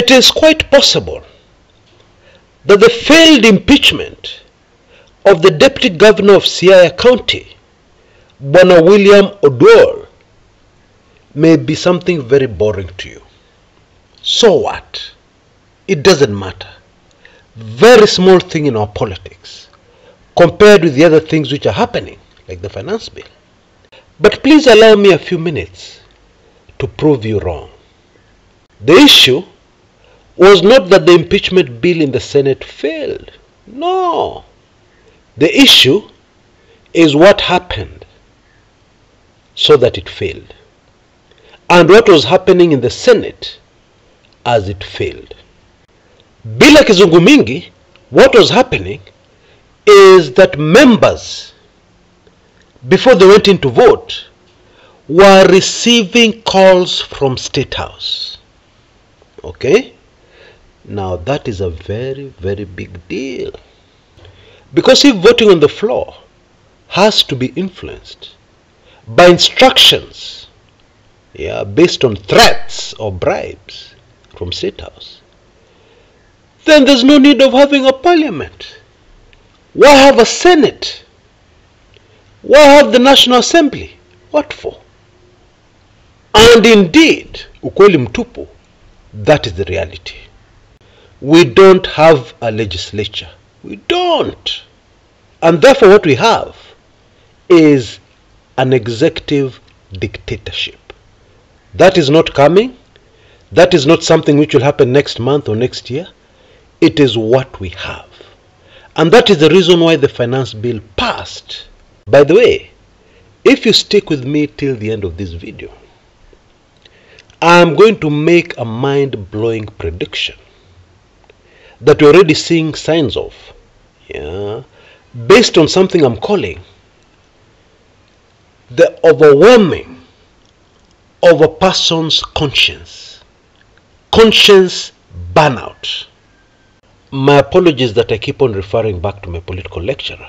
It is quite possible that the failed impeachment of the Deputy Governor of Siaya County, Bonaya William Oduor, may be something very boring to you. So what? It doesn't matter. Very small thing in our politics compared with the other things which are happening, like the finance bill. But please allow me a few minutes to prove you wrong. The issue was not that the impeachment bill in the Senate failed. No. The issue is what happened so that it failed, and what was happening in the Senate as it failed. Bila Kizungumingi, what was happening is that members, before they went into vote, were receiving calls from State House. Okay? Now that is a very, very big deal. Because if voting on the floor has to be influenced by instructions, based on threats or bribes from State House, then there's no need of having a parliament. Why have a Senate? Why have the National Assembly? What for? And indeed, ukweli mtupu, that is the reality. We don't have a legislature. We don't. And therefore what we have is an executive dictatorship. That is not coming. That is not something which will happen next month or next year. It is what we have. And that is the reason why the finance bill passed. By the way, if you stick with me till the end of this video, I am going to make a mind-blowing prediction that we're already seeing signs of, based on something I'm calling the overwhelming of a person's conscience burnout. My apologies that I keep on referring back to my political lecturer,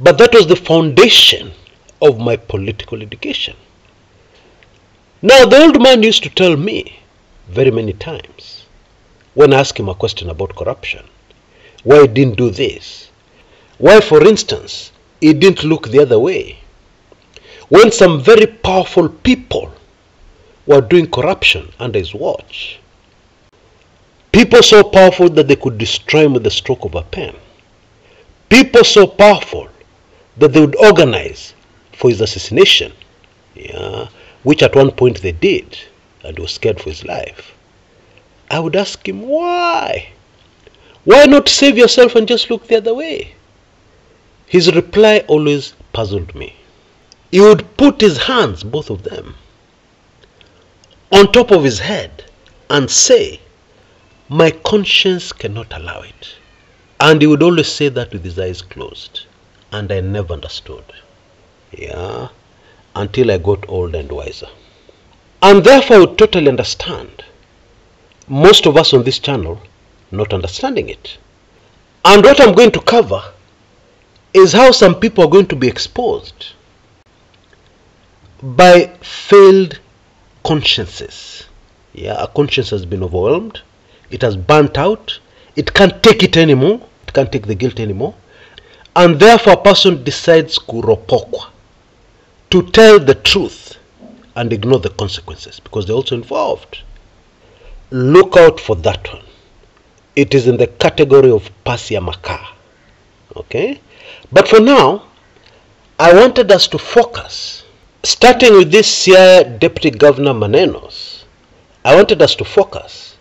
but that was the foundation of my political education. Now the old man used to tell me very many times when I asked him a question about corruption, why he didn't do this, why for instance he didn't look the other way when some very powerful people were doing corruption under his watch. People so powerful that they could destroy him with the stroke of a pen. People so powerful that they would organize for his assassination, which at one point they did, and he was scared for his life. I would ask him, why? Why not save yourself and just look the other way? His reply always puzzled me. He would put his hands, both of them, on top of his head and say, my conscience cannot allow it. And he would always say that with his eyes closed. And I never understood. Until I got old and wiser. And therefore I would totally understand. Most of us on this channel not understanding it. And what I'm going to cover is how some people are going to be exposed by failed consciences. A conscience has been overwhelmed. It has burnt out. It can't take it anymore. It can't take the guilt anymore. And therefore a person decides kuropokwa, to tell the truth and ignore the consequences, because they're also involved. Look out for that one. It is in the category of Pasia Maka. Okay? But for now, I wanted us to focus, starting with this here Deputy Governor Manenos, I wanted us to focus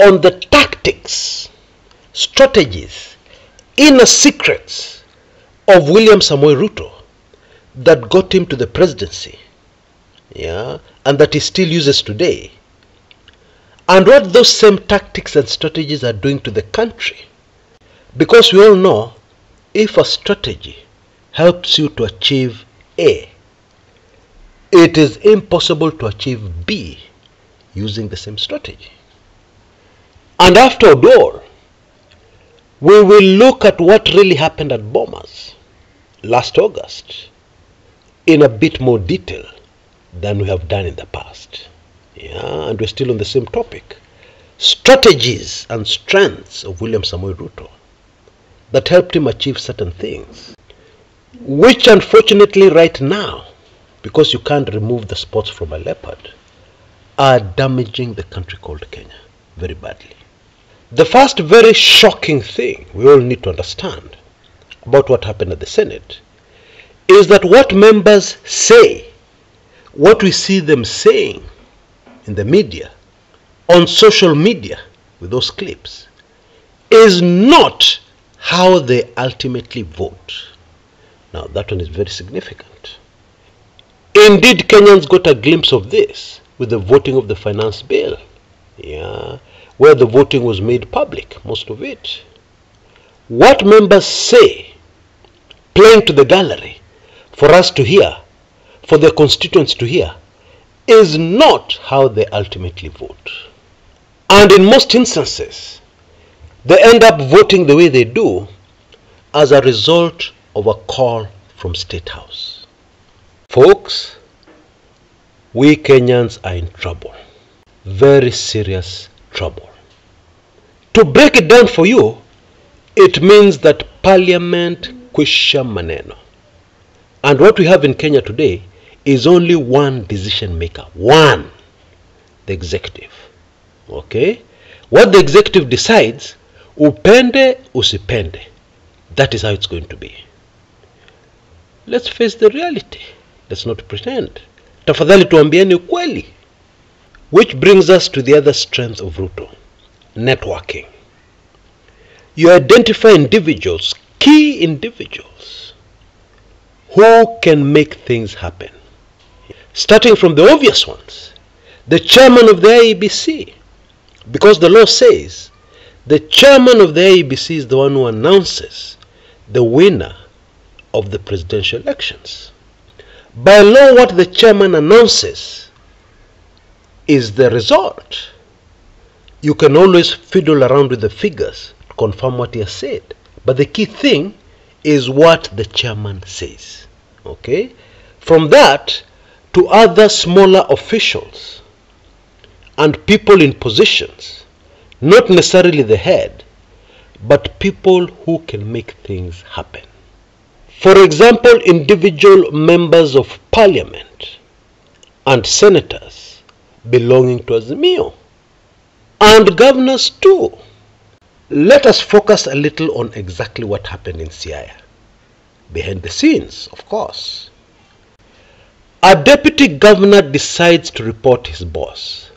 on the tactics, strategies, inner secrets of William Samoei Ruto that got him to the presidency, and that he still uses today, and what those same tactics and strategies are doing to the country. Because we all know, if a strategy helps you to achieve A, it is impossible to achieve B using the same strategy. And after Oduor, we will look at what really happened at Bomas last August in a bit more detail than we have done in the past. And we're still on the same topic. strategies and strengths of William Samoei Ruto that helped him achieve certain things, which unfortunately right now, because you can't remove the spots from a leopard, are damaging the country called Kenya very badly. The first very shocking thing we all need to understand about what happened at the Senate is that what members say, what we see them saying in the media, on social media with those clips, is not how they ultimately vote. Now that one is very significant. Indeed, Kenyans got a glimpse of this with the voting of the finance bill, where the voting was made public, most of it. What members say, playing to the gallery, for us to hear, for their constituents to hear, is not how they ultimately vote. And in most instances, they end up voting the way they do as a result of a call from State House. Folks, we Kenyans are in trouble. Very serious trouble. To break it down for you, it means that Parliament kwisha maneno. And what we have in Kenya today is only one decision maker. One. The executive. Okay? What the executive decides, upende, usipende. That is how it's going to be. Let's face the reality. Let's not pretend. Tafadhali tuambieni ukweli. Which brings us to the other strength of Ruto. Networking. You identify individuals, key individuals, who can make things happen. Starting from the obvious ones, the chairman of the AEBC, because the law says the chairman of the AEBC is the one who announces the winner of the presidential elections. By law, what the chairman announces is the result. You can always fiddle around with the figures, confirm what he has said, but the key thing is what the chairman says. Okay, from that to other smaller officials and people in positions, not necessarily the head, but people who can make things happen. For example, individual members of parliament and senators belonging to Azimio, and governors too. Let us focus a little on exactly what happened in Siaya. Behind the scenes, of course. A deputy governor decides to report his boss.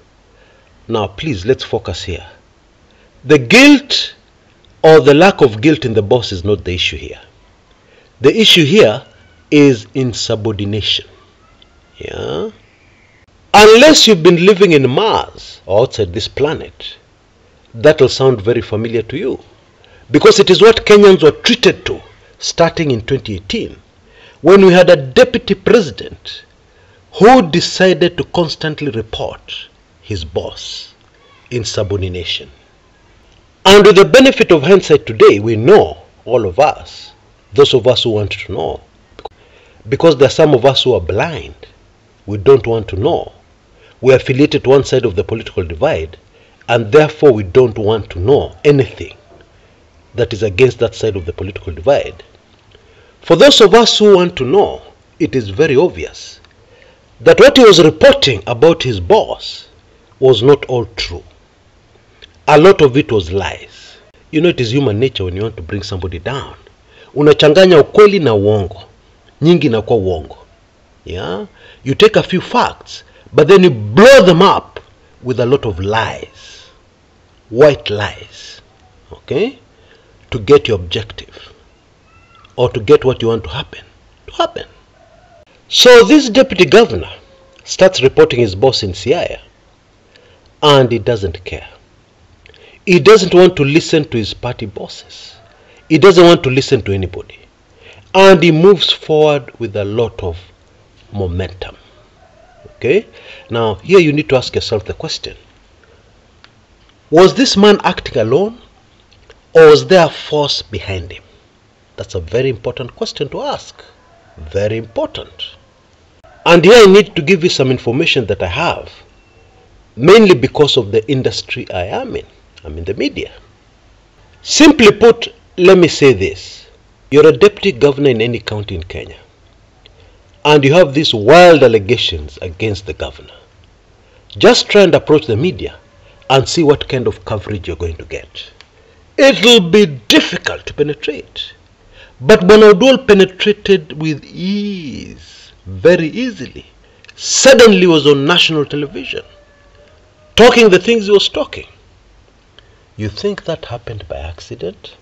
Now, please, let's focus here. The guilt or the lack of guilt in the boss is not the issue here. The issue here is insubordination. Yeah? Unless you've been living in Mars or outside this planet, that will sound very familiar to you, because it is what Kenyans were treated to starting in 2018, when we had a deputy president who decided to constantly report his boss in insubordination. And with the benefit of hindsight today, we know, all of us, those of us who want to know, because there are some of us who are blind, we don't want to know. We are affiliated to one side of the political divide, and therefore we don't want to know anything that is against that side of the political divide. For those of us who want to know, it is very obvious that what he was reporting about his boss was not all true. A lot of it was lies. You know, it is human nature when you want to bring somebody down. Unachanganya ukweli na uongo. Nyingi na kwa uongo. Yeah? You take a few facts, but then you blow them up with a lot of lies. White lies, okay, to get your objective or to get what you want to happen So this deputy governor starts reporting his boss in Siaya, and he doesn't care. He doesn't want to listen to his party bosses. He doesn't want to listen to anybody, and he moves forward with a lot of momentum. Okay, now here you need to ask yourself the question: was this man acting alone, or was there a force behind him? That's a very important question to ask. Very important. And here I need to give you some information that I have mainly because of the industry I am in. I'm in the media. Simply put, let me say this. You're a deputy governor in any county in Kenya, and you have these wild allegations against the governor. Just try and approach the media and see what kind of coverage you're going to get. It will be difficult to penetrate. But Bona Oduor penetrated with ease, very easily. Suddenly was on national television, talking the things he was talking. You think that happened by accident?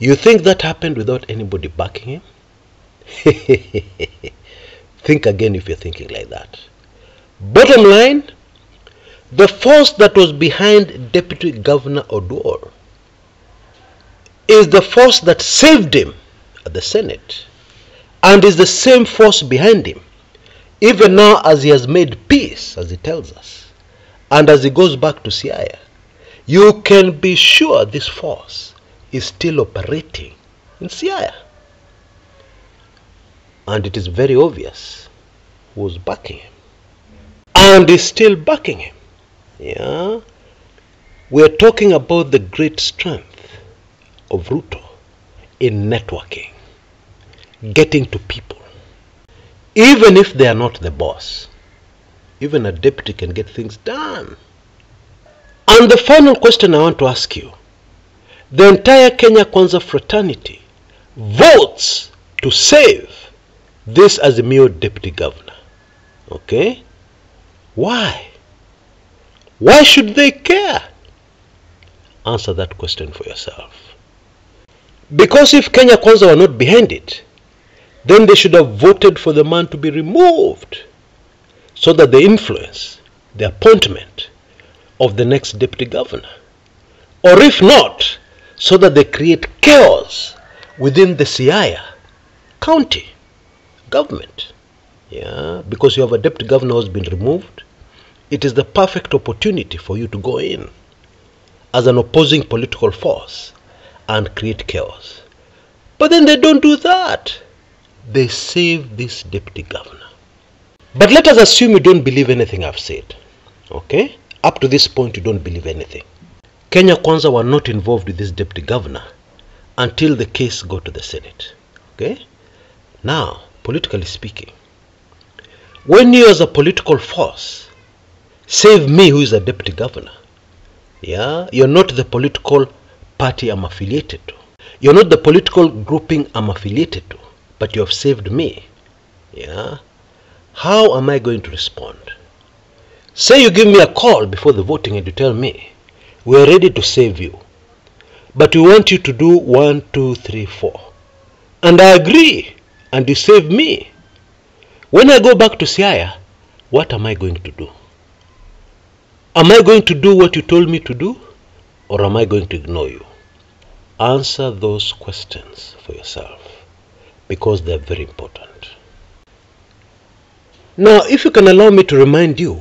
You think that happened without anybody backing him? Think again if you're thinking like that. Bottom line, the force that was behind Deputy Governor Oduor is the force that saved him at the Senate, and is the same force behind him even now as he has made peace, as he tells us, and as he goes back to Siaya. You can be sure this force is still operating in Siaya, and it is very obvious who was backing him and is still backing him. Yeah, we are talking about the great strength of Ruto in networking, getting to people. Even if they are not the boss, even a deputy can get things done. And the final question I want to ask you, the entire Kenya Kwanza fraternity votes to save this Azimio deputy governor. Okay? Why? Why should they care? Answer that question for yourself. Because if Kenya Kwanza were not behind it, then they should have voted for the man to be removed so that they influence the appointment of the next deputy governor, or if not, so that they create chaos within the Siaya county government. Yeah, because you have a deputy governor who has been removed, it is the perfect opportunity for you to go in as an opposing political force and create chaos. But then they don't do that. They save this deputy governor. But let us assume you don't believe anything I've said. Okay? Up to this point, you don't believe anything. Kenya Kwanza were not involved with this deputy governor until the case got to the Senate. Okay? Now, politically speaking, when you as a political force save me, who is a deputy governor, yeah, you're not the political party I'm affiliated to. You're not the political grouping I'm affiliated to, but you have saved me. Yeah. How am I going to respond? Say you give me a call before the voting and you tell me, we are ready to save you, but we want you to do 1, 2, 3, 4. And I agree, and you save me. When I go back to Siaya, what am I going to do? Am I going to do what you told me to do, or am I going to ignore you? Answer those questions for yourself, because they're very important. Now, if you can allow me to remind you,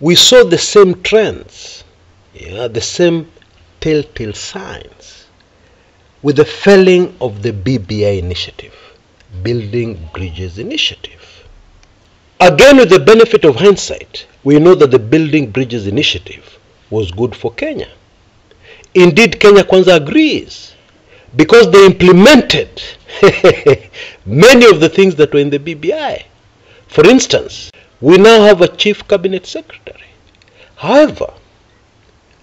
we saw the same trends, yeah, the same telltale signs with the felling of the BBI initiative, Building Bridges Initiative. Again, with the benefit of hindsight, we know that the Building Bridges Initiative was good for Kenya. Indeed, Kenya Kwanza agrees, because they implemented many of the things that were in the BBI. For instance, we now have a chief cabinet secretary. However,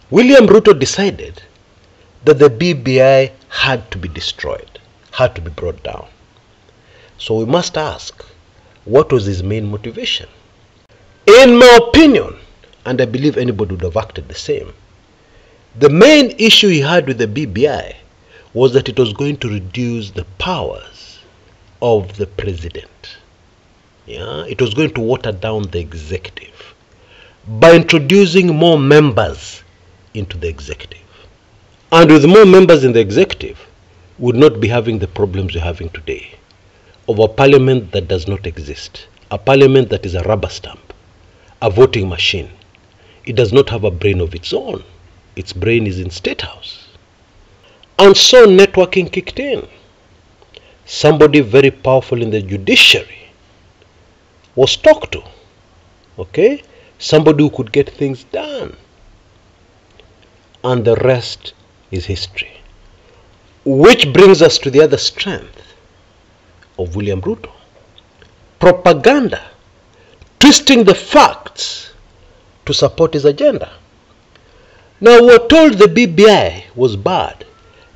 William Ruto decided that the BBI had to be destroyed, had to be brought down. So we must ask, what was his main motivation? In my opinion, and I believe anybody would have acted the same, the main issue he had with the BBI was that it was going to reduce the powers of the president. Yeah, it was going to water down the executive by introducing more members into the executive. And with more members in the executive, we would not be having the problems we're having today of a parliament that does not exist, a parliament that is a rubber stamp, a voting machine. It does not have a brain of its own. Its brain is in State House. And so networking kicked in. Somebody very powerful in the judiciary was talked to, okay, somebody who could get things done. And the rest is history. Which brings us to the other strength of William Ruto. Propaganda, twisting the facts to support his agenda. Now, we're told the BBI was bad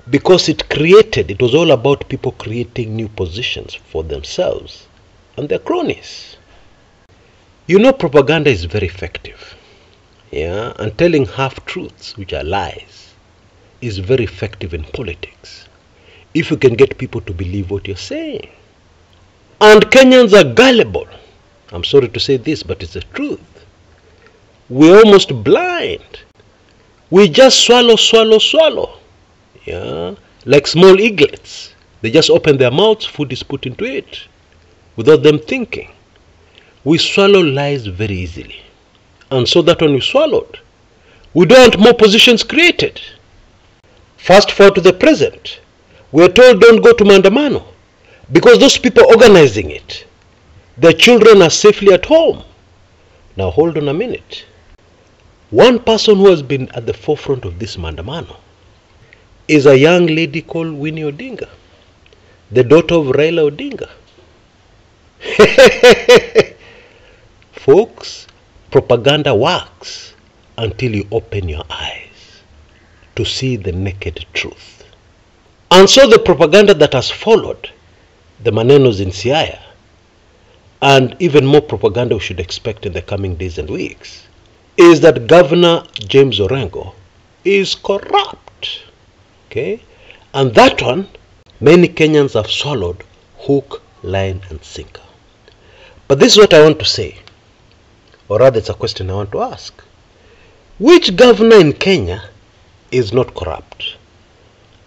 because it was all about people creating new positions for themselves and their cronies. You know, propaganda is very effective. Yeah, and telling half-truths, which are lies, is very effective in politics if you can get people to believe what you're saying. And Kenyans are gullible. I'm sorry to say this, but it's the truth. We're almost blind. We just swallow. Yeah, like small eaglets. They just open their mouths, food is put into it, without them thinking. We swallow lies very easily. And so that one we swallowed. We don't want more positions created. Fast forward to the present. We are told don't go to Maandamano because those people organizing it, their children are safely at home. Now hold on a minute. One person who has been at the forefront of this Maandamano is a young lady called Winnie Odinga, the daughter of Raila Odinga. Folks, propaganda works until you open your eyes to see the naked truth. And so the propaganda that has followed the Manenos in Siaya, and even more propaganda we should expect in the coming days and weeks, is that Governor James Orengo is corrupt. Okay? And that one, many Kenyans have swallowed hook, line, and sinker. But this is what I want to say. Or rather, it's a question I want to ask. Which governor in Kenya is not corrupt?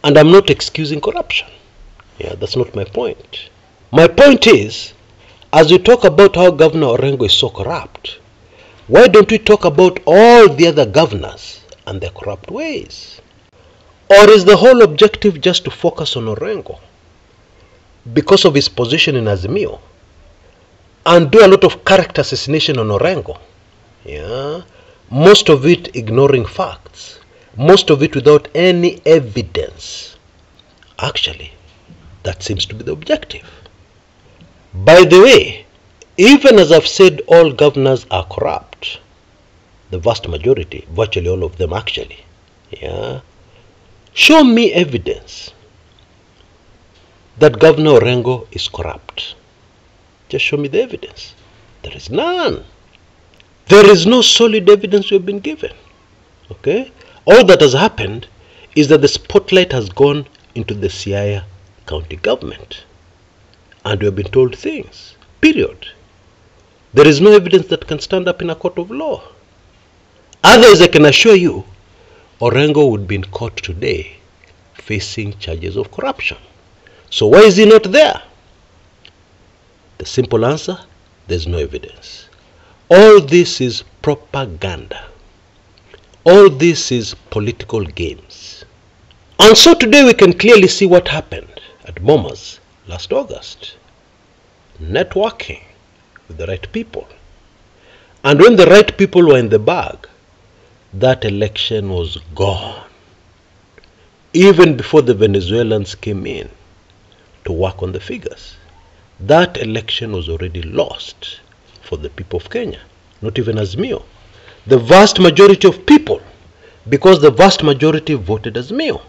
And I'm not excusing corruption. Yeah, that's not my point. My point is, as we talk about how Governor Orengo is so corrupt, why don't we talk about all the other governors and their corrupt ways? Or is the whole objective just to focus on Orengo because of his position in Azimio, and do a lot of character assassination on Orengo? Yeah, most of it ignoring facts, most of it without any evidence. Actually, that seems to be the objective. By the way, even as I've said, all governors are corrupt, the vast majority, virtually all of them actually. Yeah, show me evidence that Governor Orengo is corrupt. Just show me the evidence. There is none. There is no solid evidence we have been given. Okay? All that has happened is that the spotlight has gone into the Siaya county government. And we have been told things. Period. There is no evidence that can stand up in a court of law. Otherwise, I can assure you, Orengo would be in court today facing charges of corruption. So why is he not there? The simple answer, there's no evidence. All this is propaganda. All this is political games. And so today we can clearly see what happened at Bomas last August. Networking with the right people. And when the right people were in the bag, that election was gone. Even before the Venezuelans came in to work on the figures. That election was already lost for the people of Kenya, not even Azimio. The vast majority of people, because the vast majority voted Azimio.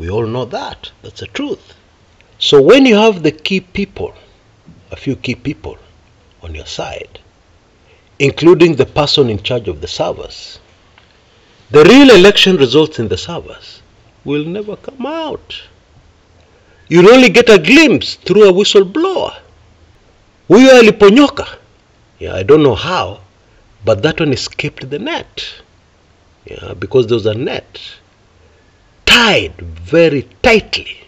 We all know that. That's the truth. So when you have the key people, a few key people on your side, including the person in charge of the servers, the real election results in the servers will never come out. You'll only get a glimpse through a whistleblower. Huyo aliponyoka. Yeah, I don't know how, but that one escaped the net. Yeah, because there was a net tied very tightly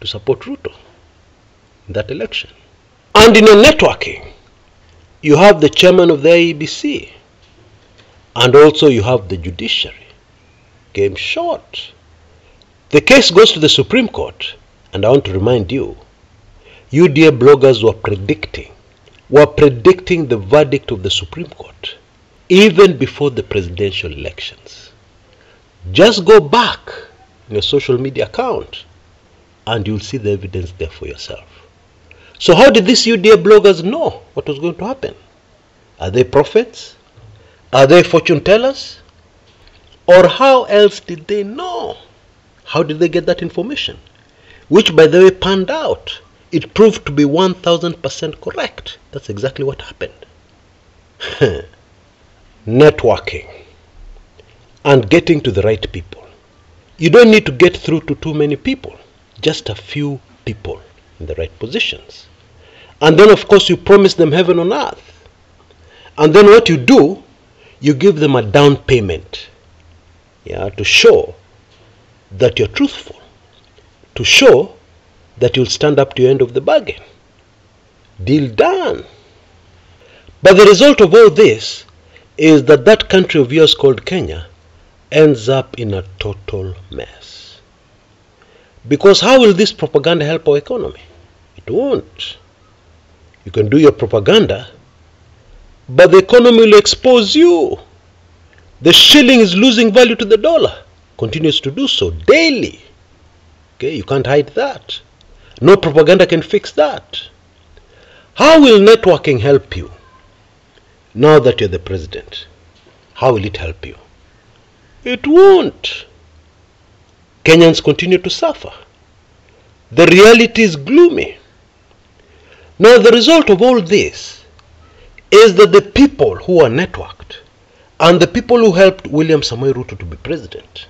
to support Ruto in that election. And in your networking, you have the chairman of the AEBC, and also you have the judiciary. Game short. The case goes to the Supreme Court, and I want to remind you, UDA bloggers were predicting the verdict of the Supreme Court even before the presidential elections. Just go back in your social media account and you'll see the evidence there for yourself. So how did these UDA bloggers know what was going to happen? Are they prophets? Are they fortune tellers? Or how else did they know? How did they get that information? Which, by the way, panned out. It proved to be 1000% correct. That's exactly what happened. Networking and getting to the right people. You don't need to get through to too many people, just a few people in the right positions. And then, of course, you promise them heaven on earth. And then what you do, you give them a down payment, to show that you're truthful, to show that you'll stand up to your end of the bargain. Deal done. But the result of all this is that that country of yours called Kenya ends up in a total mess. Because how will this propaganda help our economy? It won't. You can do your propaganda, but the economy will expose you. The shilling is losing value to the dollar. Continues to do so daily. Okay, you can't hide that. No propaganda can fix that. How will networking help you now that you're the president? How will it help you? It won't. Kenyans continue to suffer. The reality is gloomy. Now, the result of all this is that the people who are networked and the people who helped William Samoei Ruto to be president,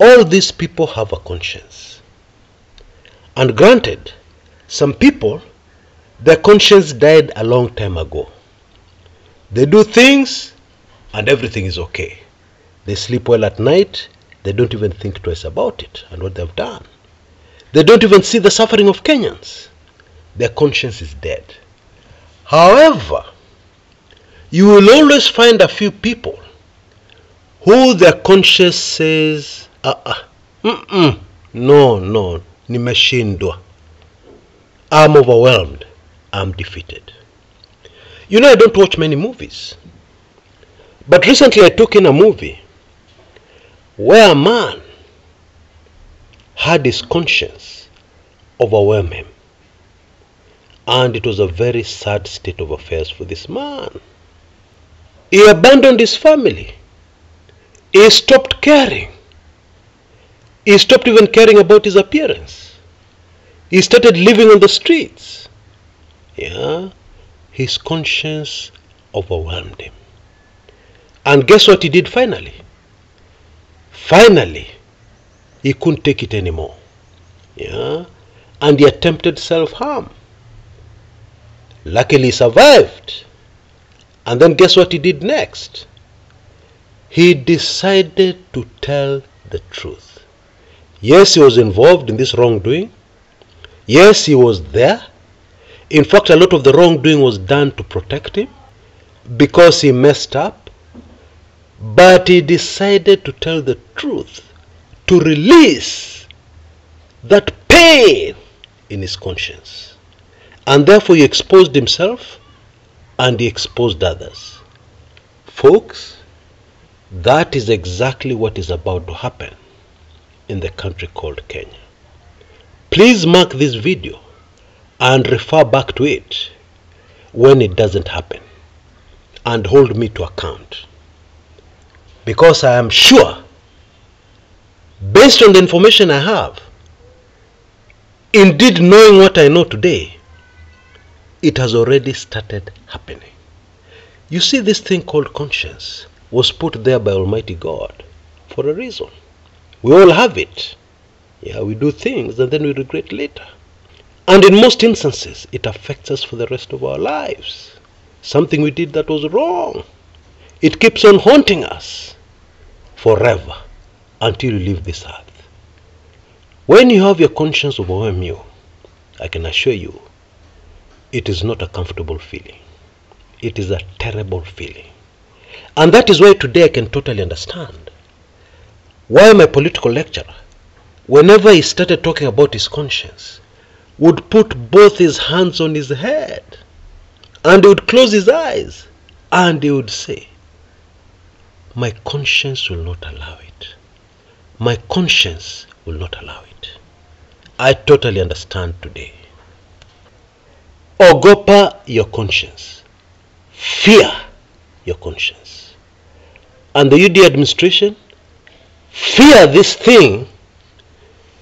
all these people have a conscience. And granted, some people, their conscience died a long time ago. They do things and everything is okay. They sleep well at night. They don't even think twice about it and what they've done. They don't even see the suffering of Kenyans. Their conscience is dead. However, you will always find a few people who their conscience says, no, nimeshindwa. I'm overwhelmed. I'm defeated. You know, I don't watch many movies. But recently I took in a movie where a man had his conscience overwhelm him. And it was a very sad state of affairs for this man. He abandoned his family. He stopped caring. He stopped even caring about his appearance. He started living on the streets. His conscience overwhelmed him. And guess what he did finally? Finally, he couldn't take it anymore. And he attempted self-harm. Luckily, he survived. And then guess what he did next? He decided to tell the truth. Yes, he was involved in this wrongdoing. Yes, he was there. In fact, a lot of the wrongdoing was done to protect him because he messed up. But he decided to tell the truth, to release that pain in his conscience. And therefore he exposed himself and he exposed others. Folks, that is exactly what is about to happen in the country called Kenya. Please mark this video and refer back to it when it doesn't happen, and hold me to account, because I am sure, based on the information I have, indeed knowing what I know today, it has already started happening. You see, this thing called conscience was put there by Almighty God for a reason. We all have it. We do things and then we regret later. And in most instances, it affects us for the rest of our lives. Something we did that was wrong. It keeps on haunting us forever until you leave this earth. When you have your conscience overwhelm you, I can assure you, it is not a comfortable feeling. It is a terrible feeling. And that is why today I can totally understand why my political lecturer, whenever he started talking about his conscience, would put both his hands on his head and would close his eyes And they would say, my conscience will not allow it. My conscience will not allow it. I totally understand today. Ogopa your conscience. Fear your conscience. And the UDA administration fear this thing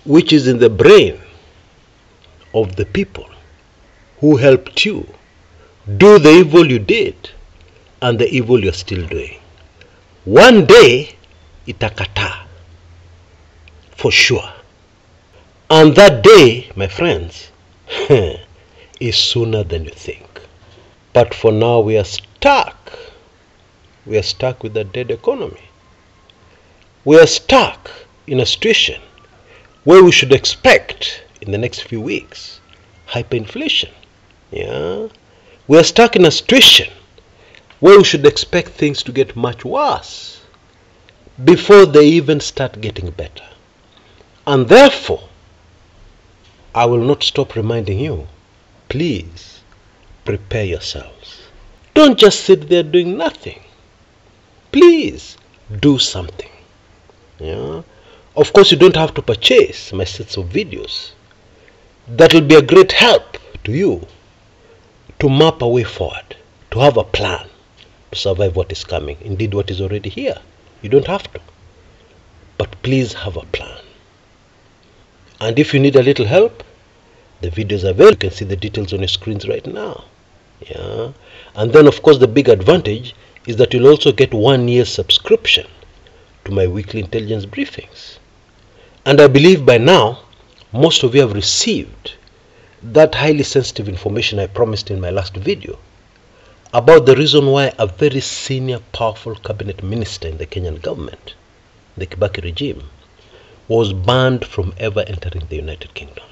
which is in the brain of the people who helped you do the evil you did and the evil you're still doing. One day, itakata, for sure. And that day, my friends, is sooner than you think. But for now, we are stuck. We are stuck with a dead economy. We are stuck in a situation where we should expect, in the next few weeks, hyperinflation. Yeah, we are stuck in a situation where we should expect things to get much worse before they even start getting better. And therefore, I will not stop reminding you, please prepare yourselves. Don't just sit there doing nothing. Please do something. Yeah. Of course, you don't have to purchase my sets of videos. That will be a great help to you to map a way forward, to have a plan to survive what is coming, indeed what is already here. You don't have to. But please have a plan. And if you need a little help, the videos are available. You can see the details on your screens right now. Yeah. And then, of course, the big advantage is that you'll also get 1 year subscription to my weekly intelligence briefings. And I believe by now, most of you have received that highly sensitive information I promised in my last video about the reason why a very senior, powerful cabinet minister in the Kenyan government, the Kibaki regime, was banned from ever entering the United Kingdom.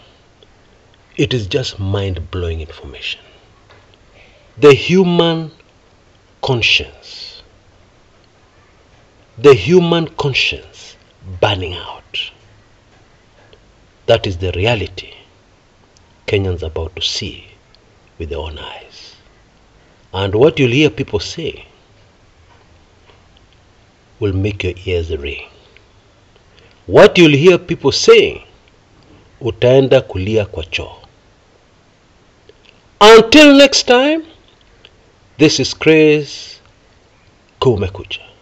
It is just mind-blowing information. The human conscience. The human conscience burning out. That is the reality Kenyans are about to see with their own eyes. And what you'll hear people say will make your ears ring. What you'll hear people saying, utaenda kulia kwa choo. Until next time, this is Chris Kumekucha.